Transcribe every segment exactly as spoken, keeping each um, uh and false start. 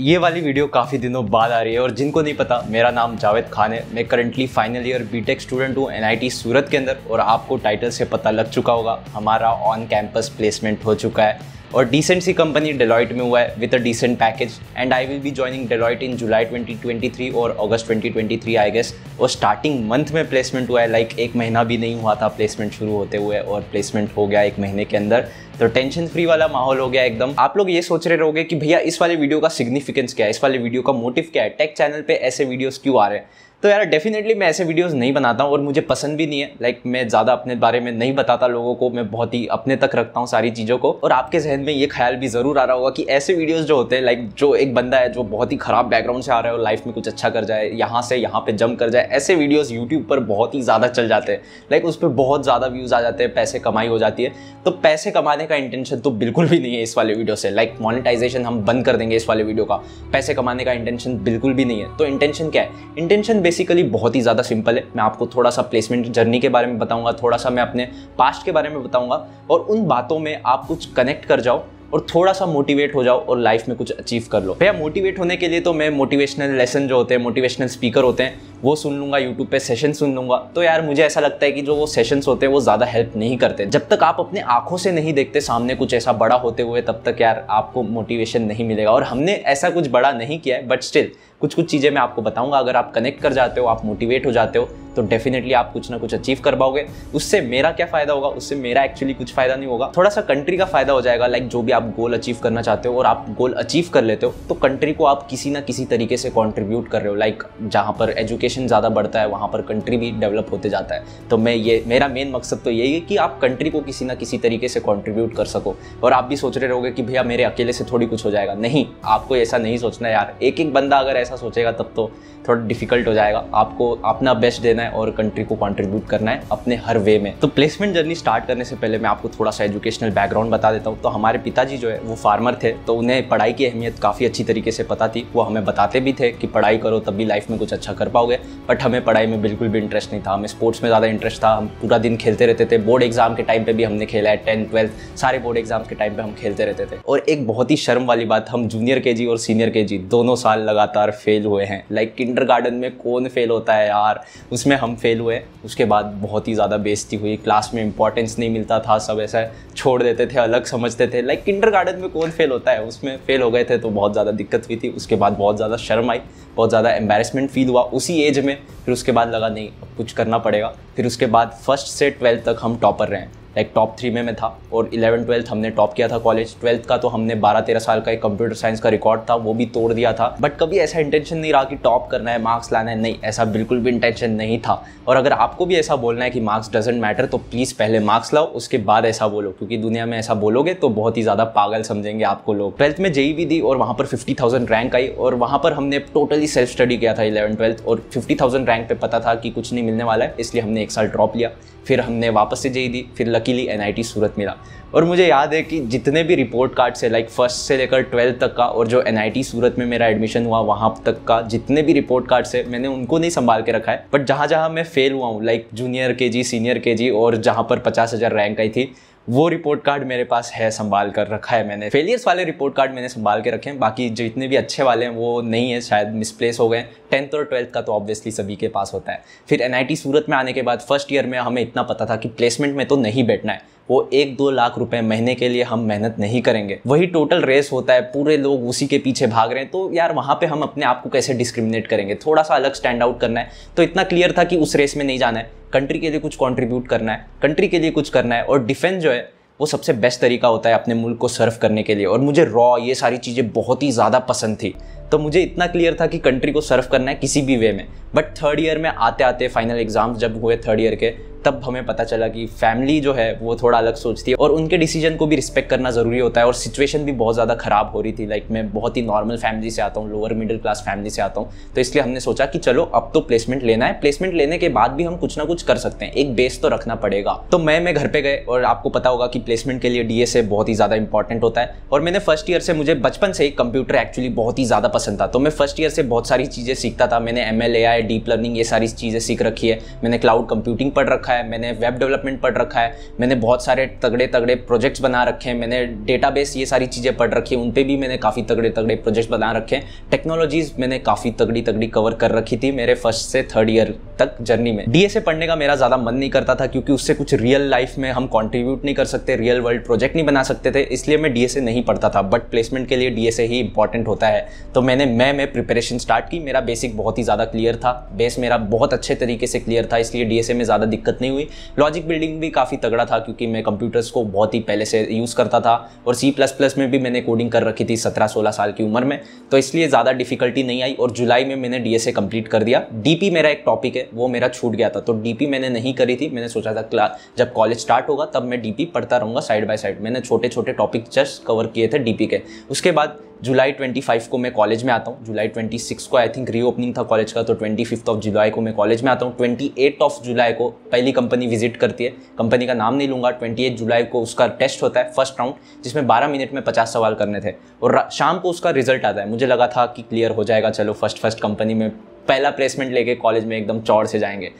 ये वाली वीडियो काफ़ी दिनों बाद आ रही है और जिनको नहीं पता, मेरा नाम जावेद खान है। मैं currently final year BTech student हूँ एन आई टी सूरत के अंदर और आपको टाइटल से पता लग चुका होगा, हमारा ऑन कैंपस प्लेसमेंट हो चुका है और डिसेंट सी कंपनी डेलॉइट में हुआ है with a decent package. And I will be joining Deloitte in July twenty twenty three और August twenty twenty three I guess. और स्टार्टिंग मंथ में प्लेसमेंट हुआ है, लाइक एक महीना भी नहीं हुआ था प्लेसमेंट शुरू होते हुए और प्लेसमेंट हो गया एक महीने के अंदर। तो टेंशन फ्री वाला माहौल हो गया एकदम। आप लोग ये सोच रहे रहोगे कि भैया इस वाले वीडियो का सिग्निफिकेंस क्या है, इस वाले वीडियो का मोटिव क्या है, टेक चैनल पे ऐसे वीडियोस क्यों आ रहे हैं। तो यार डेफिनेटली मैं ऐसे वीडियोस नहीं बनाता हूँ और मुझे पसंद भी नहीं है। लाइक मैं ज़्यादा अपने बारे में नहीं बताता लोगों को, मैं बहुत ही अपने तक रखता हूँ सारी चीज़ों को। और आपके जहन में ये ख्याल भी ज़रूर आ रहा होगा कि ऐसे वीडियोस जो होते हैं, लाइक जो एक बंदा है जो बहुत ही ख़राब बैकग्राउंड से आ रहा है और लाइफ में कुछ अच्छा कर जाए, यहाँ से यहाँ पर जंप कर जाए, ऐसे वीडियोज़ यूट्यूब पर बहुत ही ज़्यादा चल जाते हैं। लाइक उस पर बहुत ज़्यादा व्यूज़ आ जाते हैं, पैसे कमाई हो जाती है। तो पैसे कमाने का इंटेंशन तो बिल्कुल भी नहीं है इस वाले वीडियो से। लाइक मोनेटाइजेशन हम बंद कर देंगे इस वाले वीडियो का, पैसे कमाने का इंटेंशन बिल्कुल भी नहीं है। तो इंटेंशन क्या है? इंटेंशन बेसिकली बहुत ही ज़्यादा सिंपल है। मैं आपको थोड़ा सा प्लेसमेंट जर्नी के बारे में बताऊंगा, थोड़ा सा मैं अपने पास्ट के बारे में बताऊंगा और उन बातों में आप कुछ कनेक्ट कर जाओ और थोड़ा सा मोटिवेट हो जाओ और लाइफ में कुछ अचीव कर लो। भैया मोटिवेट होने के लिए तो मैं मोटिवेशनल लेसन जो होते हैं, मोटिवेशनल स्पीकर होते हैं, वो सुन लूँगा, यूट्यूब पे सेशन सुन लूँगा। तो यार मुझे ऐसा लगता है कि जो वो सेशंस होते हैं वो ज़्यादा हेल्प नहीं करते। जब तक आप अपने आंखों से नहीं देखते सामने कुछ ऐसा बड़ा होते हुए, तब तक यार आपको मोटिवेशन नहीं मिलेगा। और हमने ऐसा कुछ बड़ा नहीं किया है, बट स्टिल कुछ कुछ चीज़ें मैं आपको बताऊँगा। अगर आप कनेक्ट कर जाते हो, आप मोटिवेट हो जाते हो, तो डेफिनेटली आप कुछ ना कुछ अचीव कर पाओगे। उससे मेरा क्या फ़ायदा होगा? उससे मेरा एक्चुअली कुछ फ़ायदा नहीं होगा, थोड़ा सा कंट्री का फ़ायदा हो जाएगा। लाइक जो भी आप गोल अचीव करना चाहते हो और आप गोल अचीव कर लेते हो, तो कंट्री को आप किसी ना किसी तरीके से कॉन्ट्रीब्यूट कर रहे हो। लाइक जहाँ पर एजुकेशन ज़्यादा बढ़ता है, वहाँ पर कंट्री भी डेवलप होते जाता है। तो मैं ये मेरा मेन मकसद तो यही है कि आप कंट्री को किसी ना किसी तरीके से कॉन्ट्रीब्यूट कर सको। और आप भी सोच रहे रहोगे कि भैया मेरे अकेले से थोड़ी कुछ हो जाएगा। नहीं, आपको ऐसा नहीं सोचना यार। एक एक बंदा अगर ऐसा सोचेगा तब तो थोड़ा डिफिकल्ट हो जाएगा। आपको अपना बेस्ट देना है और कंट्री को कंट्रीब्यूट करना है अपने हर वे में। तो प्लेसमेंट जर्नी स्टार्ट करने से पहले मैं आपको थोड़ा सा एजुकेशनल बैकग्राउंड बता देता हूँ। तो हमारे पिताजी जो है वो फार्मर थे, तो उन्हें पढ़ाई की अहमियत काफ़ी अच्छी तरीके से पता थी। वो हमें बताते भी थे कि पढ़ाई करो तभी लाइफ में कुछ अच्छा कर पाओगे, बट हमें पढ़ाई में बिल्कुल भी इंटरेस्ट नहीं था। हमें स्पोर्ट्स में ज़्यादा इंटरेस्ट था, हम पूरा दिन खेलते रहते थे। बोर्ड एग्जाम के टाइम पर भी हमने खेला है, टेंथ ट्वेल्थ सारे बोर्ड एग्जाम के टाइम पर हम खेलते रहते थे। और एक बहुत ही शर्म वाली बात, हम जूनियर के जी और सीनियर के जी दोनों साल लगातार फेल हुए हैं। लाइक किंडरगार्टन में कौन फेल होता है यार, उसमें हम फेल हुए। उसके बाद बहुत ही ज़्यादा बेइज्जती हुई, क्लास में इंपॉर्टेंस नहीं मिलता था, सब ऐसा छोड़ देते थे, अलग समझते थे। लाइक किंडरगार्टन में कौन फेल होता है, उसमें फेल हो गए थे, तो बहुत ज़्यादा दिक्कत हुई थी। उसके बाद बहुत ज़्यादा शर्म आई, बहुत ज़्यादा एम्बैरेसमेंट फील हुआ उसी एज में। फिर उसके बाद लगा नहीं, अब कुछ करना पड़ेगा। फिर उसके बाद फर्स्ट से ट्वेल्थ तक हम टॉपर रहे हैं। लाइक टॉप थ्री में मैं था और इलेवन ट्वेल्थ हमने टॉप किया था कॉलेज। ट्वेल्थ का तो हमने बारह तेरह साल का एक कंप्यूटर साइंस का रिकॉर्ड था, वो भी तोड़ दिया था। बट कभी ऐसा इंटेंशन नहीं रहा कि टॉप करना है, मार्क्स लाना है, नहीं, ऐसा बिल्कुल भी इंटेंशन नहीं था। और अगर आपको भी ऐसा बोलना है कि मार्क्स डजेंट मैटर, तो प्लीज़ पहले मार्क्स लाओ उसके बाद ऐसा बोलो, क्योंकि दुनिया में ऐसा बोलोगे तो बहुत ही ज़्यादा पागल समझेंगे आपको लोग। ट्वेल्थ में जेई भी दी और वहाँ पर फिफ्टी थाउजेंड रैंक आई और वहाँ पर हमने टोटली सेल्फ स्टडी किया था इलेवन ट्वेल्थ। और फिफ्टी थाउजेंड रैंक पर पता था कि कुछ नहीं मिलने वाला है, इसलिए हमने एक साल ड्रॉप लिया। फिर हमने वापस से जेई दी, फिर luckily N I T Surat मिला। और मुझे याद है कि जितने भी रिपोर्ट कार्ड से लाइक फर्स्ट से लेकर ट्वेल्थ तक का और जो एन आई टी सूरत में मेरा एडमिशन हुआ वहाँ तक का जितने भी रिपोर्ट कार्ड से, मैंने उनको नहीं संभाल के रखा है। बट जहाँ जहाँ मैं फेल हुआ हूँ, लाइक जूनियर के जी, सीनियर के जी और जहाँ पर पचास हज़ार रैंक आई थी, वो रिपोर्ट कार्ड मेरे पास है, संभाल कर रखा है मैंने। फेलियर्स वाले रिपोर्ट कार्ड मैंने संभाल के रखे हैं, बाकी जितने भी अच्छे वाले हैं वो नहीं है, शायद मिसप्लेस हो गए। टेंथ और ट्वेल्थ का तो ऑब्वियसली सभी के पास होता है। फिर एन आई टी सूरत में आने के बाद फर्स्ट ईयर में हमें इतना पता था कि प्लेसमेंट में तो नहीं बैठना है, वो एक दो लाख रुपए महीने के लिए हम मेहनत नहीं करेंगे। वही टोटल रेस होता है, पूरे लोग उसी के पीछे भाग रहे हैं। तो यार वहाँ पे हम अपने आप को कैसे डिस्क्रिमिनेट करेंगे, थोड़ा सा अलग स्टैंड आउट करना है। तो इतना क्लियर था कि उस रेस में नहीं जाना है, कंट्री के लिए कुछ कॉन्ट्रीब्यूट करना है, कंट्री के लिए कुछ करना है। और डिफेंस जो है वो सबसे बेस्ट तरीका होता है अपने मुल्क को सर्व करने के लिए। और मुझे रॉ ये सारी चीज़ें बहुत ही ज़्यादा पसंद थी, तो मुझे इतना क्लियर था कि कंट्री को सर्व करना है किसी भी वे में। बट थर्ड ईयर में आते आते फाइनल एग्जाम्स जब हुए थर्ड ईयर के, तब हमें पता चला कि फैमिली जो है वो थोड़ा अलग सोचती है और उनके डिसीजन को भी रिस्पेक्ट करना ज़रूरी होता है। और सिचुएशन भी बहुत ज़्यादा ख़राब हो रही थी। लाइक मैं बहुत ही नॉर्मल फैमिली से आता हूँ, लोअर मिडिल क्लास फैमिली से आता हूँ, तो इसलिए हमने सोचा कि चलो अब तो प्लेसमेंट लेना है, प्लेसमेंट लेने के बाद भी हम कुछ ना कुछ कर सकते हैं, एक बेस तो रखना पड़ेगा। तो मैं मैं घर पर गए और आपको पता होगा कि प्लेसमेंट के लिए डी एस ए बहुत ही ज़्यादा इंपॉर्टेंट होता है। और मैंने फर्स्ट ईयर से, मुझे बचपन से ही कंप्यूटर एक्चुअली बहुत ही ज़्यादा पसंद था, तो मैं फर्स्ट ईयर से बहुत सारी चीज़ें सीखता था। मैंने M L, A I, deep learning ये सारी चीज़ें सीख रखी है, मैंने क्लाउड कंप्यूटिंग पढ़ रखा है, रखा है, मैंने वेब डेवलपमेंट पढ़ रखा है, मैंने बहुत सारे तगड़े तगड़े प्रोजेक्ट्स बना रखे हैं, मैंने डेटाबेस ये सारी चीज़ें पढ़ रखी हैं, उन पे भी मैंने काफ़ी तगड़े तगड़े प्रोजेक्ट्स बना रखे हैं। टेक्नोलॉजीज़ मैंने काफ़ी तगड़ी तगड़ी कवर कर रखी थी मेरे फर्स्ट से थर्ड ईयर तक जर्नी में। डी एस ए पढ़ने का मेरा ज़्यादा मन नहीं करता था क्योंकि उससे कुछ रियल लाइफ में हम कॉन्ट्रीब्यूट नहीं कर सकते, रियल वर्ल्ड प्रोजेक्ट नहीं बना सकते थे, इसलिए मैं डी एस ए नहीं पढ़ता था। बट प्लेसमेंट के लिए डी एस ए ही इंपॉर्टेंट होता है, तो मैंने मैं मैं प्रिपरेशन स्टार्ट की। मेरा बेसिक बहुत ही ज़्यादा क्लियर था, बेस मेरा बहुत अच्छे तरीके से क्लियर था, इसलिए डीएसए में ज़्यादा दिक्कत नहीं हुई। लॉजिक बिल्डिंग भी काफ़ी तगड़ा था क्योंकि मैं कंप्यूटर्स को बहुत ही पहले से यूज़ करता था, और सी प्लस प्लस में भी मैंने कोडिंग कर रखी थी सत्रह सोलह साल की उम्र में, तो इसलिए ज़्यादा डिफिकल्टी नहीं आई। और जुलाई में मैंने डीएसए कंप्लीट कर दिया। डीपी मेरा एक टॉपिक है, वो मेरा छूट गया था, तो डीपी मैंने नहीं करी थी। मैंने सोचा था क्लास जब कॉलेज स्टार्ट होगा तब मैं डीपी पढ़ता रहूँगा साइड बाय साइड। मैंने छोटे छोटे टॉपिक जस्ट कवर किए थे डीपी के। उसके बाद जुलाई पच्चीस को मैं कॉलेज में आता हूँ। जुलाई छब्बीस को आई थिंक रीओपनिंग था कॉलेज का, तो पच्चीस ऑफ जुलाई को मैं कॉलेज में आता हूँ। अट्ठाईस ऑफ जुलाई को पहली कंपनी विजिट करती है, कंपनी का नाम नहीं लूँगा। अट्ठाईस जुलाई को उसका टेस्ट होता है, फर्स्ट राउंड, जिसमें बारह मिनट में पचास सवाल करने थे, और शाम को उसका रिजल्ट आता है। मुझे लगा था कि क्लियर हो जाएगा, चलो फर्स्ट फर्स्ट कंपनी में पहला प्लेसमेंट लेके कॉलेज में एकदम चौड़ से जाएंगे।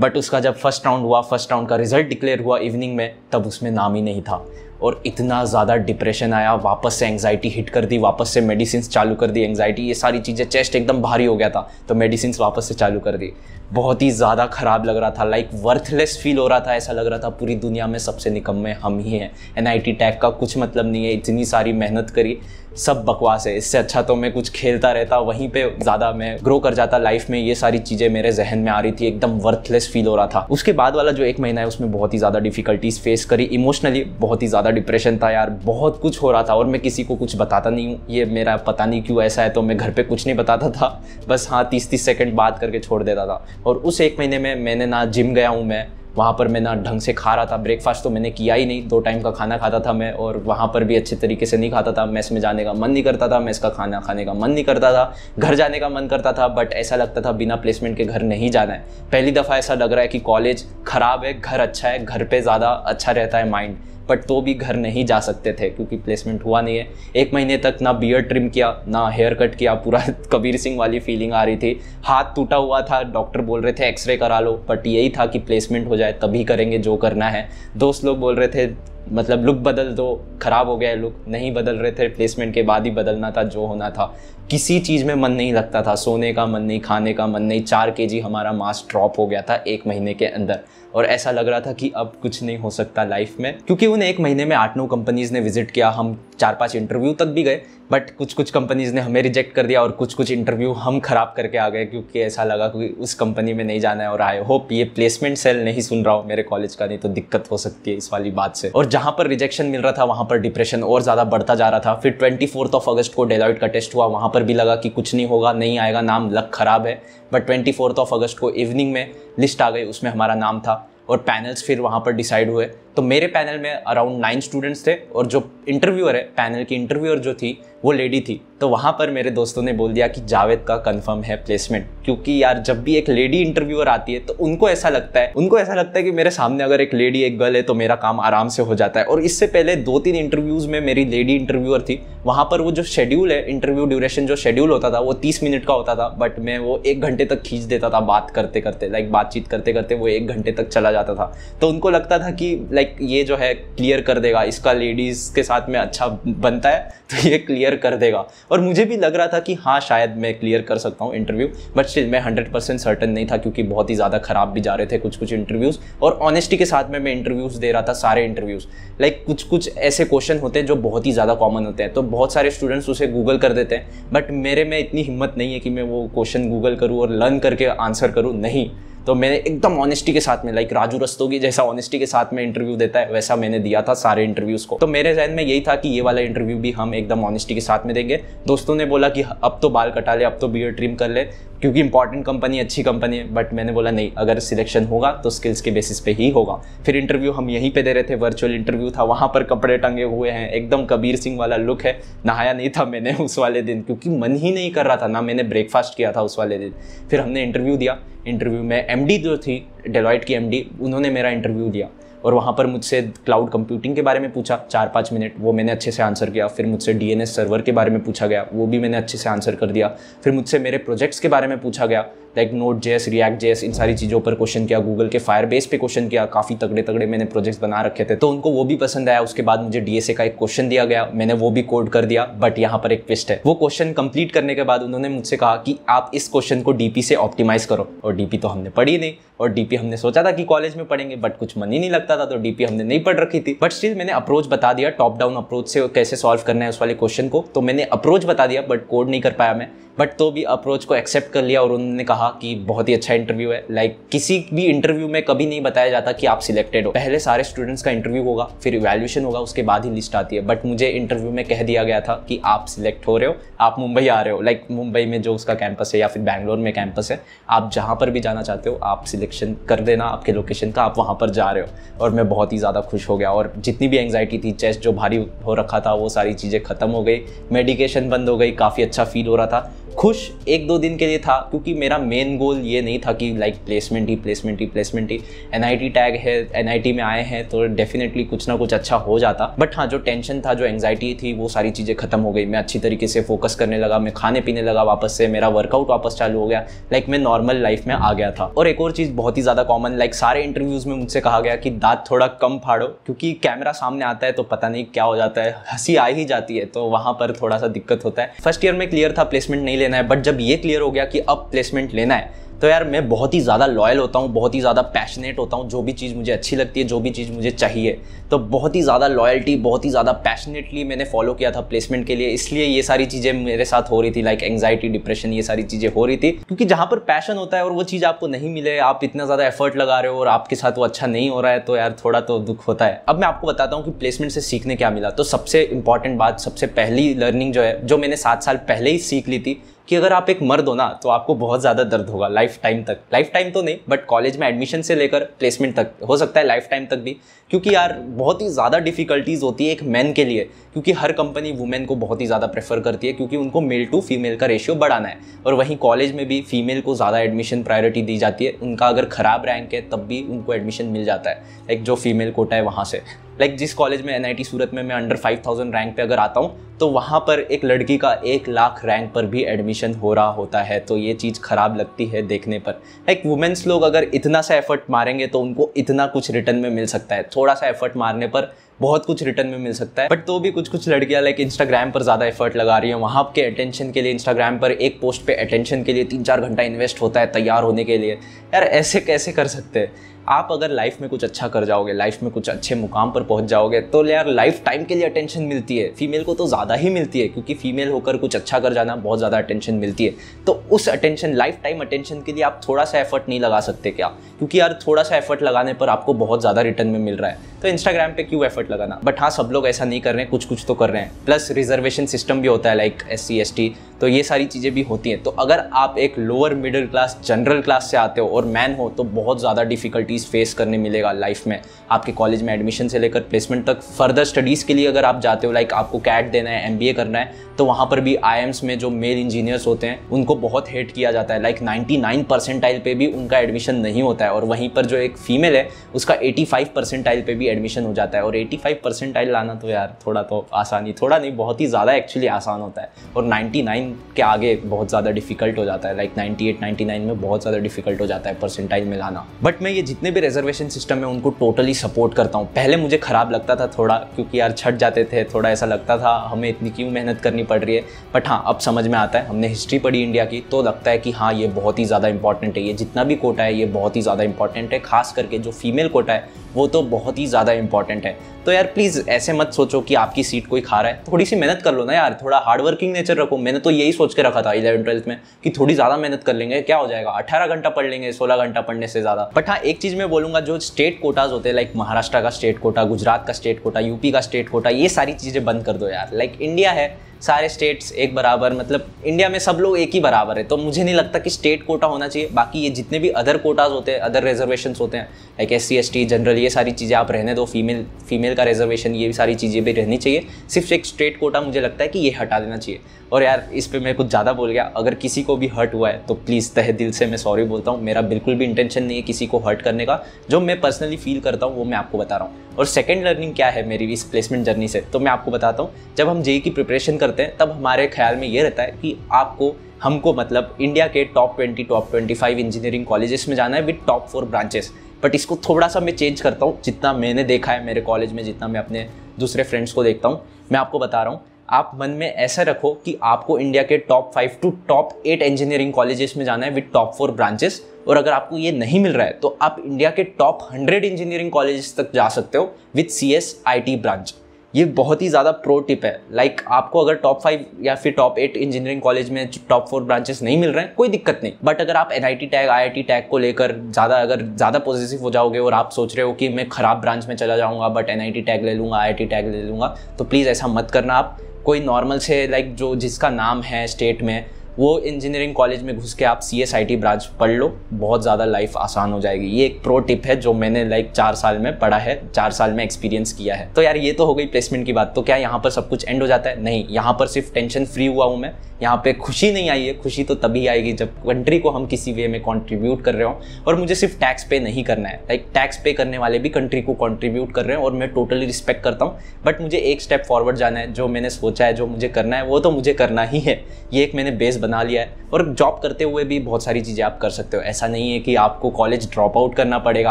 बट उसका जब फर्स्ट राउंड हुआ, फर्स्ट राउंड का रिजल्ट डिक्लेयर हुआ इवनिंग में, तब उसमें नाम ही नहीं था, और इतना ज़्यादा डिप्रेशन आया, वापस से एंग्जाइटी हिट कर दी, वापस से मेडिसिन चालू कर दी, एंग्जाइटी ये सारी चीज़ें, चेस्ट एकदम भारी हो गया था तो मेडिसिन वापस से चालू कर दी। बहुत ही ज़्यादा ख़राब लग रहा था, लाइक वर्थलेस फील हो रहा था, ऐसा लग रहा था पूरी दुनिया में सबसे निकम्मे हम ही हैं, एन आई टी टैग का कुछ मतलब नहीं है, इतनी सारी मेहनत करी, सब बकवास है, इससे अच्छा तो मैं कुछ खेलता रहता, वहीं पे ज़्यादा मैं ग्रो कर जाता लाइफ में। ये सारी चीज़ें मेरे जहन में आ रही थी, एकदम वर्थलेस फील हो रहा था। उसके बाद वाला जो एक महीना है उसमें बहुत ही ज़्यादा डिफिकल्टीज फेस करी, इमोशनली बहुत ही ज़्यादा डिप्रेशन था यार, बहुत कुछ हो रहा था, और मैं किसी को कुछ बताता नहीं हूँ, ये मेरा पता नहीं क्यों ऐसा है। तो मैं घर पर कुछ नहीं बताता था, बस हाँ तीस तीस सेकेंड बात करके छोड़ देता था। और उस एक महीने में मैंने ना जिम गया हूँ, मैं वहाँ पर मैं ना ढंग से खा रहा था, ब्रेकफास्ट तो मैंने किया ही नहीं, दो टाइम का खाना खाता था मैं, और वहाँ पर भी अच्छे तरीके से नहीं खाता था। मेस में जाने का मन नहीं करता था, मेस का खाना खाने का मन नहीं करता था, घर जाने का मन करता था, बट ऐसा लगता था बिना प्लेसमेंट के घर नहीं जाना है। पहली दफ़ा ऐसा लग रहा है कि कॉलेज ख़राब है, घर अच्छा है, घर पर ज़्यादा अच्छा रहता है माइंड, बट तो भी घर नहीं जा सकते थे क्योंकि प्लेसमेंट हुआ नहीं है। एक महीने तक ना बियर्ड ट्रिम किया, ना हेयर कट किया, पूरा कबीर सिंह वाली फीलिंग आ रही थी, हाथ टूटा हुआ था, डॉक्टर बोल रहे थे एक्सरे करा लो, बट यही था कि प्लेसमेंट हो जाए तभी करेंगे जो करना है। दोस्त लोग बोल रहे थे मतलब लुक बदल दो, ख़राब हो गया है लुक, नहीं बदल रहे थे, प्लेसमेंट के बाद ही बदलना था जो होना था। किसी चीज़ में मन नहीं लगता था, सोने का मन नहीं, खाने का मन नहीं, चार केजी हमारा मास ड्रॉप हो गया था एक महीने के अंदर, और ऐसा लग रहा था कि अब कुछ नहीं हो सकता लाइफ में। क्योंकि उन एक महीने में आठ नौ कंपनीज़ ने विजिट किया, हम चार पाँच इंटरव्यू तक भी गए, बट कुछ कुछ कंपनीज़ ने हमें रिजेक्ट कर दिया, और कुछ कुछ इंटरव्यू हम ख़राब करके आ गए क्योंकि ऐसा लगा कि उस कंपनी में नहीं जाना है। और आई होप ये प्लेसमेंट सेल नहीं सुन रहा हो मेरे कॉलेज का, नहीं तो दिक्कत हो सकती है इस वाली बात से। और जहाँ पर रिजेक्शन मिल रहा था वहाँ पर डिप्रेशन और ज़्यादा बढ़ता जा रहा था। फिर ट्वेंटी फोर्थ ऑफ अगस्त को डेलॉइट का टेस्ट हुआ, वहाँ पर भी लगा कि कुछ नहीं होगा, नहीं आएगा नाम, लक ख़राब है। But twenty fourth of August को इवनिंग में लिस्ट आ गई, उसमें हमारा नाम था, और पैनल्स फिर वहाँ पर डिसाइड हुए। तो मेरे पैनल में अराउंड नाइन स्टूडेंट्स थे, और जो इंटरव्यूअर है, पैनल की इंटरव्यूअर जो थी वो लेडी थी। तो वहाँ पर मेरे दोस्तों ने बोल दिया कि जावेद का कंफर्म है प्लेसमेंट, क्योंकि यार जब भी एक लेडी इंटरव्यूअर आती है तो उनको ऐसा लगता है उनको ऐसा लगता है कि मेरे सामने अगर एक लेडी एक गर्ल है तो मेरा काम आराम से हो जाता है। और इससे पहले दो तीन इंटरव्यूज़ में मेरी लेडी इंटरव्यूअर थी, वहाँ पर वो जो शेड्यूल है, इंटरव्यू ड्यूरेशन जो शेड्यूल होता था वो तीस मिनट का होता था, बट मैं वो एक घंटे तक खींच देता था, बात करते करते लाइक बातचीत करते करते वो एक घंटे तक चला जाता था। तो उनको लगता था कि लाइक ये जो है क्लियर कर देगा, इसका लेडीज़ के साथ में अच्छा बनता है तो ये क्लियर कर देगा। और मुझे भी लग रहा था कि हाँ शायद मैं क्लियर कर सकता हूँ इंटरव्यू, बट स्टिल मैं हंड्रेड परसेंट सर्टन नहीं था क्योंकि बहुत ही ज़्यादा ख़राब भी जा रहे थे कुछ कुछ इंटरव्यूज़। और ऑनेस्टी के साथ में मैं इंटरव्यूज़ दे रहा था, सारे इंटरव्यूज़ लाइक कुछ कुछ ऐसे क्वेश्चन होते हैं जो बहुत ही ज़्यादा कॉमन होते हैं, तो बहुत सारे स्टूडेंट्स उसे गूगल कर देते हैं, बट मेरे में इतनी हिम्मत नहीं है कि मैं वो क्वेश्चन गूगल करूँ और लर्न करके आंसर करूँ, नहीं। तो मैंने एकदम ऑनेस्टी के साथ में लाइक राजू रस्तोगी जैसा ऑनेस्टी के साथ में इंटरव्यू देता है वैसा मैंने दिया था सारे इंटरव्यूज़ को। तो मेरे जहन में यही था कि ये वाला इंटरव्यू भी हम एकदम ऑनेस्टी के साथ में देंगे। दोस्तों ने बोला कि अब तो बाल कटा ले, अब तो बियर्ड ट्रिम कर ले, क्योंकि इंपॉर्टेंट कंपनी, अच्छी कंपनी है। बट मैंने बोला नहीं, अगर सिलेक्शन होगा तो स्किल्स के बेसिस पे ही होगा। फिर इंटरव्यू हम यहीं पे दे रहे थे, वर्चुअल इंटरव्यू था, वहाँ पर कपड़े टंगे हुए हैं, एकदम कबीर सिंह वाला लुक है। नहाया नहीं था मैंने उस वाले दिन क्योंकि मन ही नहीं कर रहा था, ना मैंने ब्रेकफास्ट किया था उस वाले दिन। फिर हमने इंटरव्यू दिया, इंटरव्यू में एम डी जो थी डेलॉइट की एम डी, उन्होंने मेरा इंटरव्यू दिया, और वहाँ पर मुझसे क्लाउड कंप्यूटिंग के बारे में पूछा चार पाँच मिनट, वो मैंने अच्छे से आंसर किया। फिर मुझसे डीएनएस सर्वर के बारे में पूछा गया, वो भी मैंने अच्छे से आंसर कर दिया। फिर मुझसे मेरे प्रोजेक्ट्स के बारे में पूछा गया, लाइक नोड.js, रिएक्ट.js, इन सारी चीज़ों पर क्वेश्चन किया। गूगल के फायरबेस पे क्वेश्चन किया, काफ़ी तगड़े तगड़े मैंने प्रोजेक्ट्स बना रखे थे, तो उनको वो भी पसंद आया। उसके बाद मुझे डीएसए का एक क्वेश्चन दिया गया, मैंने वो भी कोड कर दिया। बट यहाँ पर एक ट्विस्ट है, वो क्वेश्चन कंप्लीट करने के बाद उन्होंने मुझसे कहा कि आप इस क्वेश्चन को डीपी से ऑप्टिमाइज़ करो। और डीपी तो हमने पढ़ी नहीं, और डीपी हमने सोचा था कि कॉलेज में पढ़ेंगे, बट कुछ मन ही नहीं लगता था, तो डीपी हमने नहीं पढ़ रखी थी। बट स्टिल मैंने अप्रोच बता दिया, टॉप डाउन अप्रोच से कैसे सॉल्व करना है उस वाले क्वेश्चन को, तो मैंने अप्रोच बता दिया। बट कोड नहीं कर पाया मैं, बट तो भी अप्रोच को एक्सेप्ट कर लिया। और उन्होंने कहा कि बहुत ही अच्छा इंटरव्यू है, लाइक like, किसी भी इंटरव्यू में कभी नहीं बताया जाता कि आप सिलेक्टेड हो। पहले सारे स्टूडेंट्स का इंटरव्यू होगा, फिर इवैल्यूएशन होगा, उसके बाद ही लिस्ट आती है। बट मुझे इंटरव्यू में कह दिया गया था कि आप सिलेक्ट हो रहे हो, आप मुंबई आ रहे हो, लाइक like, मुंबई में जो उसका कैंपस है या फिर बैंगलोर में कैंपस है, आप जहाँ पर भी जाना चाहते हो आप सिलेक्शन कर देना आपके लोकेशन का, आप वहाँ पर जा रहे हो। और मैं बहुत ही ज़्यादा खुश हो गया, और जितनी भी एंग्जाइटी थी, चेस्ट जो भारी हो रखा था, वो सारी चीज़ें खत्म हो गई, मेडिकेशन बंद हो गई, काफ़ी अच्छा फील हो रहा था। खुश एक दो दिन के लिए था, क्योंकि मेरा मेन गोल ये नहीं था कि लाइक प्लेसमेंट ही प्लेसमेंट ही प्लेसमेंट ही एनआईटी टैग है, एनआईटी में आए हैं तो डेफिनेटली कुछ ना कुछ अच्छा हो जाता। बट हाँ, जो टेंशन था, जो एंग्जाइटी थी, वो सारी चीज़ें खत्म हो गई। मैं अच्छी तरीके से फोकस करने लगा, मैं खाने पीने लगा वापस से, मेरा वर्कआउट वापस चालू हो गया, लाइक मैं नॉर्मल लाइफ में आ गया था। और एक और चीज़ बहुत ही ज़्यादा कॉमन, लाइक सारे इंटरव्यूज़ में मुझसे कहा गया कि दाँत थोड़ा कम फाड़ो, क्योंकि कैमरा सामने आता है तो पता नहीं क्या हो जाता है, हंसी आ ही जाती है, तो वहाँ पर थोड़ा सा दिक्कत होता है। फर्स्ट ईयर में क्लियर था प्लेसमेंट नहीं लेना है, बट जब ये क्लियर हो गया कि अब प्लेसमेंट लेना है, तो यार मैं बहुत ही ज़्यादा लॉयल होता हूँ, बहुत ही ज़्यादा पैशनेट होता हूँ। जो भी चीज़ मुझे अच्छी लगती है, जो भी चीज़ मुझे चाहिए, तो बहुत ही ज़्यादा लॉयल्टी, बहुत ही ज़्यादा पैशनेटली मैंने फॉलो किया था प्लेसमेंट के लिए। इसलिए ये सारी चीज़ें मेरे साथ हो रही थी, लाइक एंग्जाइटी, डिप्रेशन, ये सारी चीज़ें हो रही थी, क्योंकि जहाँ पर पैशन होता है और वो चीज़ आपको नहीं मिले, आप इतना ज़्यादा एफर्ट लगा रहे हो और आपके साथ वो अच्छा नहीं हो रहा है, तो यार थोड़ा तो दुख होता है। अब मैं आपको बताता हूँ कि प्लेसमेंट से सीखने क्या मिला। तो सबसे इंपॉर्टेंट बात, सबसे पहली लर्निंग जो है, जो मैंने सात साल पहले ही सीख ली थी, कि अगर आप एक मर्द हो ना, तो आपको बहुत ज़्यादा दर्द होगा लाइफ टाइम तक। लाइफ टाइम तो नहीं, बट कॉलेज में एडमिशन से लेकर प्लेसमेंट तक, हो सकता है लाइफ टाइम तक भी, क्योंकि यार बहुत ही ज़्यादा डिफिकल्टीज़ होती है एक मैन के लिए, क्योंकि हर कंपनी वुमेन को बहुत ही ज़्यादा प्रेफर करती है, क्योंकि उनको मेल टू फीमेल का रेशियो बढ़ाना है। और वहीं कॉलेज में भी फीमेल को ज़्यादा एडमिशन प्रायोरिटी दी जाती है, उनका अगर ख़राब रैंक है तब भी उनको एडमिशन मिल जाता है, लाइक जो फीमेल कोटा है वहाँ से। लाइक like जिस कॉलेज में एनआईटी सूरत में मैं अंडर फाइव थाउज़ेंड रैंक पे अगर आता हूँ, तो वहाँ पर एक लड़की का एक लाख रैंक पर भी एडमिशन हो रहा होता है, तो ये चीज़ ख़राब लगती है देखने पर। लाइक like वुमेन्स लोग अगर इतना सा एफर्ट मारेंगे तो उनको इतना कुछ रिटर्न में मिल सकता है, थोड़ा सा एफर्ट मारने पर बहुत कुछ रिटर्न में मिल सकता है। बट तो भी कुछ कुछ लड़कियां लाइक इंस्टाग्राम पर ज़्यादा एफर्ट लगा रही हैं, वहाँ के अटेंशन के लिए, इंस्टाग्राम पर एक पोस्ट पे अटेंशन के लिए तीन चार घंटा इन्वेस्ट होता है तैयार होने के लिए। यार ऐसे कैसे कर सकते हैं आप? अगर लाइफ में कुछ अच्छा कर जाओगे, लाइफ में कुछ अच्छे मुकाम पर पहुँच जाओगे, तो यार लाइफ टाइम के लिए अटेंशन मिलती है, फीमेल को तो ज़्यादा ही मिलती है, क्योंकि फीमेल होकर कुछ अच्छा कर जाना बहुत ज़्यादा अटेंशन मिलती है। तो उस अटेंशन, लाइफ टाइम अटेंशन के लिए आप थोड़ा सा एफर्ट नहीं लगा सकते क्या? क्योंकि यार थोड़ा सा एफर्ट लगाने पर आपको बहुत ज़्यादा रिटर्न में मिल रहा है, तो इंस्टाग्राम पर क्यों एफर्ट लगाना? बट हाँ, सब लोग ऐसा नहीं कर रहे हैं, कुछ कुछ तो कर रहे हैं। प्लस रिजर्वेशन सिस्टम भी होता है, like S C S T, तो ये सारी चीज़ें भी होती हैं। तो अगर आप एक lower middle class, general class से आते हो और मैन हो, तो बहुत ज़्यादा डिफिकल्टीज़ फेस करने मिलेगा लाइफ में, आपके कॉलेज में एडमिशन से लेकर प्लेसमेंट तक। फर्दर स्टडीज़ के लिए अगर आप जाते हो, लाइक आपको कैट देना है, एम बी ए करना है, तो वहाँ पर भी आई एम्स में जो मेल इंजीनियर्स होते हैं उनको बहुत हेट किया जाता है, लाइक नाइन्टी नाइन परसेंटाइल पर भी उनका एडमिशन नहीं होता है। और वहीं पर जो एक फीमेल है उसका एटी फाइव परसेंटाइल पर भी एडमिशन हो जाता है। और एटी फाइव परसेंटाइल लाना तो यार थोड़ा तो आसानी, थोड़ा नहीं, बहुत ही ज़्यादा एक्चुअली आसान होता है। और नाइन्टी नाइन के आगे बहुत ज़्यादा डिफिकल्ट हो जाता है, like ninety eight ninety nine में बहुत ज़्यादा डिफिकल्ट हो जाता है परसेंटाइल में लाना। बट मैं ये जितने भी रिजर्वेशन सिस्टम है उनको टोटली सपोर्ट करता हूँ। पहले मुझे ख़राब लगता था थोड़ा, क्योंकि यार छट जाते थे, थोड़ा ऐसा लगता था हमें इतनी क्यों मेहनत करनी पड़ रही है। बट हाँ, अब समझ में आता है, हमने हिस्ट्री पढ़ी इंडिया की, तो लगता है कि हाँ ये बहुत ही ज़्यादा इंपॉर्टेंट है, ये जितना भी कोटा है ये बहुत ही ज़्यादा इंपॉर्टेंट है, खास करके जो फीमेल कोटा है वो तो बहुत ही ज़्यादा इंपॉर्टेंट है। तो यार प्लीज़ ऐसे मत सोचो कि आपकी सीट कोई खा रहा है, थोड़ी सी मेहनत कर लो ना यार, थोड़ा हार्डवर्किंग नेचर रखो। मैंने तो यही सोच के रखा था इलेवन ट्वेल्थ में कि थोड़ी ज़्यादा मेहनत कर लेंगे, क्या हो जाएगा, अठारह घंटा पढ़ लेंगे सोलह घंटा पढ़ने से ज़्यादा। बट हाँ, एक चीज़ मैं बोलूँगा, जो स्टेट कोटाज होते हैं, लाइक महाराष्ट्र का स्टेट कोटा, गुजरात का स्टेट कोटा, यूपी का स्टेट कोटा, ये सारी चीज़ें बंद कर दो यार। लाइक इंडिया है, सारे स्टेट्स एक बराबर, मतलब इंडिया में सब लोग एक ही बराबर है, तो मुझे नहीं लगता कि स्टेट कोटा होना चाहिए। बाकी ये जितने भी अदर कोटाज होते हैं, अदर रिजर्वेशंस होते हैं, like S C S T general, ये सारी चीज़ें आप रहने दो, फीमेल फीमेल का रिजर्वेशन, ये सारी चीज़ें भी रहनी चाहिए। सिर्फ एक स्टेट कोटा मुझे लगता है कि ये हटा देना चाहिए। और यार इस पर मैं कुछ ज़्यादा बोल गया, अगर किसी को भी हर्ट हुआ है तो प्लीज़ तहे दिल से मैं सॉरी बोलता हूँ। मेरा बिल्कुल भी इंटेंशन नहीं है किसी को हर्ट करने का, जो मैं पर्सनली फील करता हूँ वो मैं आपको बता रहा हूँ। और सेकंड लर्निंग क्या है मेरी इस प्लेसमेंट जर्नी से, तो मैं आपको बताता हूँ। जब हम जेई की प्रिपरेशन करते हैं तब हमारे ख्याल में ये रहता है कि आपको हमको मतलब इंडिया के टॉप बीस, टॉप पच्चीस इंजीनियरिंग कॉलेजेस में जाना है with top four branches. But इसको थोड़ा सा मैं चेंज करता हूँ, जितना मैंने देखा है मेरे कॉलेज में, जितना मैं अपने दूसरे फ्रेंड्स को देखता हूँ, मैं आपको बता रहा हूँ। आप मन में ऐसा रखो कि आपको इंडिया के top five to top eight engineering colleges में जाना है विद टॉप फोर ब्रांचेस। और अगर आपको ये नहीं मिल रहा है तो आप इंडिया के टॉप हंड्रेड इंजीनियरिंग कॉलेजेस तक जा सकते हो with C S I T branch. ये बहुत ही ज़्यादा प्रो टिप है। लाइक like, आपको अगर टॉप फाइव या फिर टॉप एट इंजीनियरिंग कॉलेज में टॉप फोर ब्रांचेस नहीं मिल रहे हैं, कोई दिक्कत नहीं। बट अगर आप N I T tag, I I T tag को लेकर ज़्यादा अगर ज़्यादा पॉजिटिव हो जाओगे और आप सोच रहे हो कि मैं खराब ब्रांच में चला जाऊँगा but N I T tag ले लूँगा, आई आई टी टैग ले लूँगा, तो प्लीज़ ऐसा मत करना। आप कोई नॉर्मल से लाइक like, जो जिसका नाम है स्टेट में, वो इंजीनियरिंग कॉलेज में घुस के आप C S I T branch पढ़ लो, बहुत ज़्यादा लाइफ आसान हो जाएगी। ये एक प्रो टिप है जो मैंने लाइक चार साल में पढ़ा है, चार साल में एक्सपीरियंस किया है। तो यार ये तो हो गई प्लेसमेंट की बात। तो क्या यहाँ पर सब कुछ एंड हो जाता है? नहीं, यहाँ पर सिर्फ टेंशन फ्री हुआ हूँ मैं, यहाँ पे खुशी नहीं आई है। खुशी तो तभी आएगी जब कंट्री को हम किसी वे में कॉन्ट्रीब्यूट कर रहे हों। और मुझे सिर्फ टैक्स पे नहीं करना है, लाइक टैक्स पे करने वाले भी कंट्री को कॉन्ट्रीब्यूट कर रहे हैं और मैं टोटली रिस्पेक्ट करता हूँ। बट मुझे एक स्टेप फॉरवर्ड जाना है, जो मैंने सोचा है, जो मुझे करना है, वो तो मुझे करना ही है। ये एक मैंने बेस बना लिया है। और जॉब करते हुए भी बहुत सारी चीज़ें आप कर सकते हो। ऐसा नहीं है कि आपको कॉलेज ड्रॉप आउट करना पड़ेगा,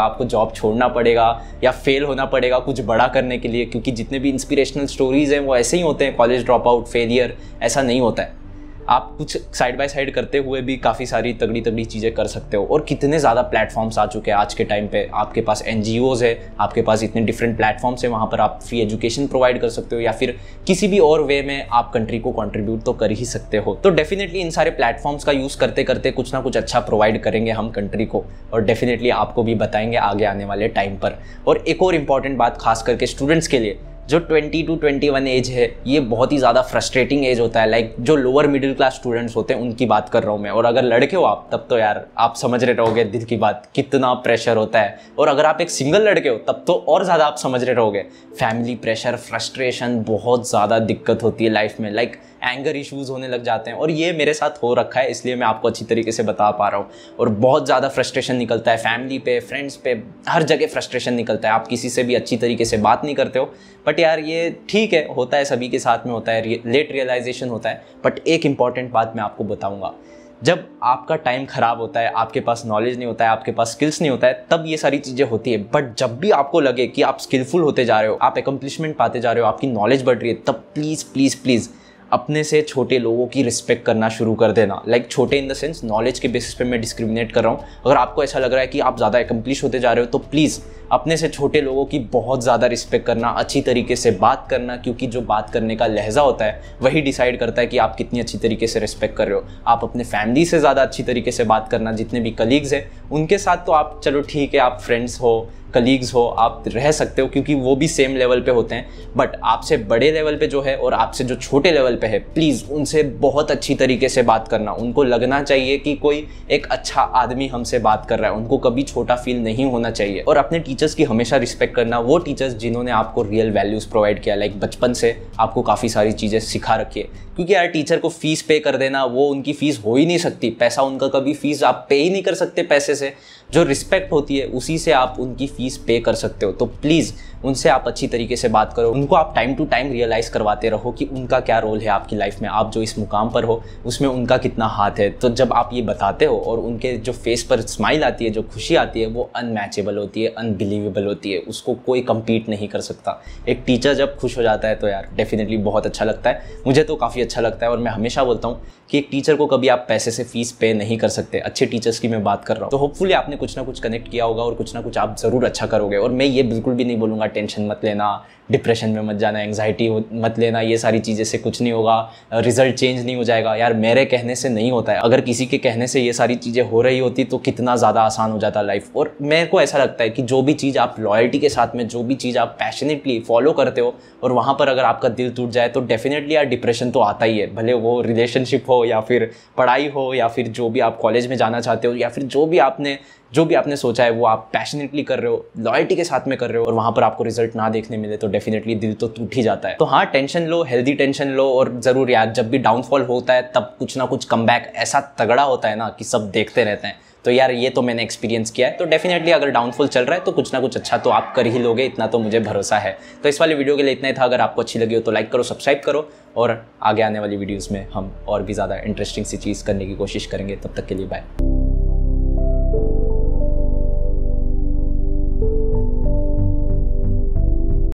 आपको जॉब छोड़ना पड़ेगा या फेल होना पड़ेगा कुछ बड़ा करने के लिए, क्योंकि जितने भी इंस्पिरेशनल स्टोरीज़ हैं वो ऐसे ही होते हैं, कॉलेज ड्रॉप आउट, फेलियर। ऐसा नहीं होता है। आप कुछ साइड बाय साइड करते हुए भी काफ़ी सारी तगड़ी तगड़ी चीज़ें कर सकते हो। और कितने ज़्यादा प्लेटफॉर्म्स आ चुके हैं आज के टाइम पे। आपके पास एन जी ओज़ है, आपके पास इतने डिफरेंट प्लेटफॉर्म्स हैं, वहाँ पर आप फ्री एजुकेशन प्रोवाइड कर सकते हो या फिर किसी भी और वे में आप कंट्री को कॉन्ट्रीब्यूट तो कर ही सकते हो। तो डेफिनेटली इन सारे प्लेटफॉर्म्स का यूज़ करते करते कुछ ना कुछ अच्छा प्रोवाइड करेंगे हम कंट्री को, और डेफिनेटली आपको भी बताएंगे आगे आने वाले टाइम पर। और एक और इम्पॉर्टेंट बात खास करके स्टूडेंट्स के लिए, जो twenty two twenty one age है, ये बहुत ही ज़्यादा फ्रस्ट्रेटिंग एज होता है। लाइक जो लोअर मिडिल क्लास स्टूडेंट्स होते हैं उनकी बात कर रहा हूँ मैं। और अगर लड़के हो आप, तब तो यार आप समझ रहे रहोगे दिल की बात, कितना प्रेशर होता है। और अगर आप एक सिंगल लड़के हो तब तो और ज़्यादा आप समझ रहे रहोगे। फैमिली प्रेशर, फ्रस्ट्रेशन, बहुत ज़्यादा दिक्कत होती है लाइफ में। लाइक एंगर इश्यूज़ होने लग जाते हैं, और ये मेरे साथ हो रखा है, इसलिए मैं आपको अच्छी तरीके से बता पा रहा हूँ। और बहुत ज़्यादा फ्रस्ट्रेशन निकलता है, फैमिली पे, फ्रेंड्स पे, हर जगह फ्रस्ट्रेशन निकलता है। आप किसी से भी अच्छी तरीके से बात नहीं करते हो। बट यार ये ठीक है, होता है, सभी के साथ में होता है, लेट रियलाइजेशन होता है। बट एक इंपॉर्टेंट बात मैं आपको बताऊँगा, जब आपका टाइम ख़राब होता है, आपके पास नॉलेज नहीं होता है, आपके पास स्किल्स नहीं होता है, तब ये सारी चीज़ें होती है। बट जब भी आपको लगे कि आप स्किलफुल होते जा रहे हो, आप एकम्प्लिशमेंट पाते जा रहे हो, आपकी नॉलेज बढ़ रही है, तब प्लीज़ प्लीज़ प्लीज़ अपने से छोटे लोगों की रिस्पेक्ट करना शुरू कर देना। लाइक like, छोटे इन द सेंस नॉलेज के बेसिस पे मैं डिस्क्रिमिनेट कर रहा हूँ। अगर आपको ऐसा लग रहा है कि आप ज़्यादा एकम्प्लिश होते जा रहे हो तो प्लीज़ अपने से छोटे लोगों की बहुत ज़्यादा रिस्पेक्ट करना, अच्छी तरीके से बात करना, क्योंकि जो बात करने का लहजा होता है वही डिसाइड करता है कि आप कितनी अच्छी तरीके से रिस्पेक्ट कर रहे हो। आप अपने फैमिली से ज़्यादा अच्छी तरीके से बात करना, जितने भी कलीग्स हैं उनके साथ तो आप चलो ठीक है, आप फ्रेंड्स हो, कलीग्स हो, आप रह सकते हो क्योंकि वो भी सेम लेवल पे होते हैं। बट आपसे बड़े लेवल पे जो है और आपसे जो छोटे लेवल पे है, प्लीज़ उनसे बहुत अच्छी तरीके से बात करना। उनको लगना चाहिए कि कोई एक अच्छा आदमी हमसे बात कर रहा है, उनको कभी छोटा फील नहीं होना चाहिए। और अपने टीचर्स की हमेशा रिस्पेक्ट करना, वो टीचर्स जिन्होंने आपको रियल वैल्यूज़ प्रोवाइड किया, लाइक बचपन से आपको काफ़ी सारी चीज़ें सिखा रखी है। क्योंकि यार टीचर को फ़ीस पे कर देना, वो उनकी फ़ीस हो ही नहीं सकती, पैसा उनका कभी फ़ीस आप पे ही नहीं कर सकते पैसे से। जो रिस्पेक्ट होती है उसी से आप उनकी फ़ीस पे कर सकते हो। तो प्लीज़ उनसे आप अच्छी तरीके से बात करो, उनको आप टाइम टू टाइम रियलाइज़ करवाते रहो कि उनका क्या रोल है आपकी लाइफ में, आप जो इस मुकाम पर हो उसमें उनका कितना हाथ है। तो जब आप ये बताते हो और उनके जो फेस पर स्माइल आती है, जो खुशी आती है, वो अनमैचेबल होती है, अनबिलीवेबल होती है, उसको कोई कम्पीट नहीं कर सकता। एक टीचर जब खुश हो जाता है तो यार डेफिनेटली बहुत अच्छा लगता है, मुझे तो काफ़ी अच्छा लगता है। और मैं हमेशा बोलता हूँ कि एक टीचर को कभी आप पैसे से फीस पे नहीं कर सकते, अच्छे टीचर्स की मैं बात कर रहा हूँ। तो होपफुली आपने कुछ ना कुछ कनेक्ट किया होगा और कुछ ना कुछ आप ज़रूर अच्छा करोगे। और मैं ये बिल्कुल भी नहीं बोलूँगा टेंशन मत लेना, डिप्रेशन में मत जाना, एंग्जाइटी मत लेना, ये सारी चीज़ें से कुछ नहीं होगा, रिजल्ट चेंज नहीं हो जाएगा। यार मेरे कहने से नहीं होता है, अगर किसी के कहने से ये सारी चीज़ें हो रही होती तो कितना ज़्यादा आसान हो जाता लाइफ। और मेरे को ऐसा लगता है कि जो भी चीज़ आप लॉयल्टी के साथ में, जो भी चीज़ आप पैशनेटली फॉलो करते हो और वहाँ पर अगर आपका दिल टूट जाए तो डेफिनेटली यार डिप्रेशन तो आता ही है, भले वो रिलेशनशिप हो या फिर पढ़ाई हो या फिर जो भी आप कॉलेज में जाना चाहते हो या फिर जो भी आपने जो भी आपने सोचा है वो आप पैशनेटली कर रहे हो, लॉयल्टी के साथ में कर रहे हो और वहाँ पर आपको रिजल्ट ना देखने मिले तो डेफिनेटली दिल तो टूट ही जाता है। तो हाँ, टेंशन लो, हेल्दी टेंशन लो और ज़रूर यार जब भी डाउनफॉल होता है तब कुछ ना कुछ कमबैक ऐसा तगड़ा होता है ना कि सब देखते रहते हैं। तो यार ये तो मैंने एक्सपीरियंस किया है। तो डेफिनेटली अगर डाउनफॉल चल रहा है तो कुछ ना कुछ अच्छा तो आप कर ही लोगे, इतना तो मुझे भरोसा है। तो इस वाले वीडियो के लिए इतना ही था। अगर आपको अच्छी लगी हो तो लाइक करो, सब्सक्राइब करो और आगे आने वाली वीडियोज़ में हम और भी ज़्यादा इंटरेस्टिंग सी चीज़ करने की कोशिश करेंगे। तब तक के लिए बाय।